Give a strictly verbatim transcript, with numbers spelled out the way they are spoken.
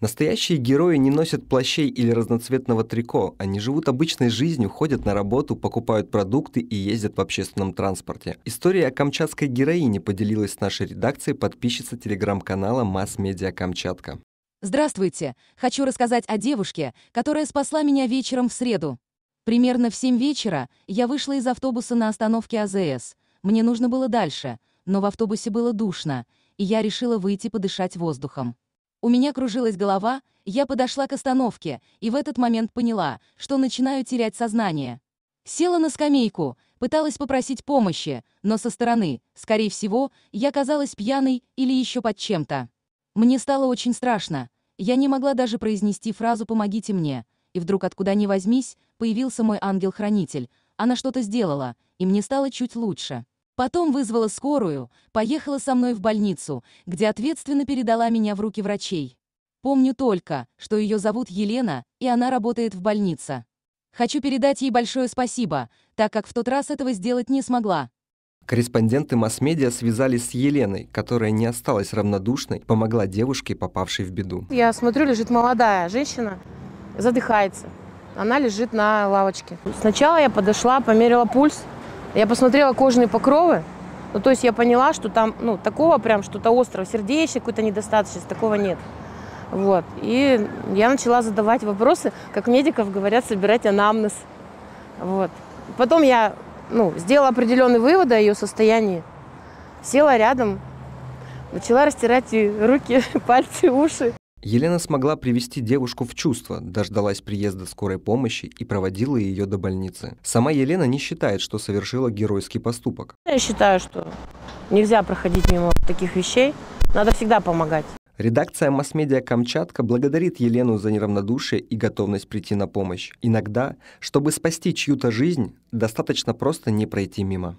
Настоящие герои не носят плащей или разноцветного трико, они живут обычной жизнью, ходят на работу, покупают продукты и ездят в общественном транспорте. История о камчатской героине поделилась с нашей редакцией подписчица телеграм-канала «Масс-Медиа Камчатка». Здравствуйте! Хочу рассказать о девушке, которая спасла меня вечером в среду. Примерно в семь вечера я вышла из автобуса на остановке А З С. Мне нужно было дальше, но в автобусе было душно, и я решила выйти подышать воздухом. У меня кружилась голова, я подошла к остановке и в этот момент поняла, что начинаю терять сознание. Села на скамейку, пыталась попросить помощи, но со стороны, скорее всего, я казалась пьяной или еще под чем-то. Мне стало очень страшно, я не могла даже произнести фразу «помогите мне», и вдруг откуда ни возьмись, появился мой ангел-хранитель, она что-то сделала, и мне стало чуть лучше. Потом вызвала скорую, поехала со мной в больницу, где ответственно передала меня в руки врачей. Помню только, что ее зовут Елена, и она работает в больнице. Хочу передать ей большое спасибо, так как в тот раз этого сделать не смогла. Корреспонденты масс-медиа связались с Еленой, которая не осталась равнодушной, помогла девушке, попавшей в беду. Я смотрю, лежит молодая женщина, задыхается. Она лежит на лавочке. Сначала я подошла, померила пульс. Я посмотрела кожные покровы, ну, то есть я поняла, что там, ну, такого прям что-то острого, сердечной какой-то недостаточности, такого нет. Вот. И я начала задавать вопросы, как медиков говорят, собирать анамнез. Вот. Потом я, ну, сделала определенные выводы о ее состоянии, села рядом, начала растирать руки, пальцы, уши. Елена смогла привести девушку в чувство, дождалась приезда скорой помощи и проводила ее до больницы. Сама Елена не считает, что совершила геройский поступок. Я считаю, что нельзя проходить мимо таких вещей, надо всегда помогать. Редакция «Масс-Медиа Камчатка» благодарит Елену за неравнодушие и готовность прийти на помощь. Иногда, чтобы спасти чью-то жизнь, достаточно просто не пройти мимо.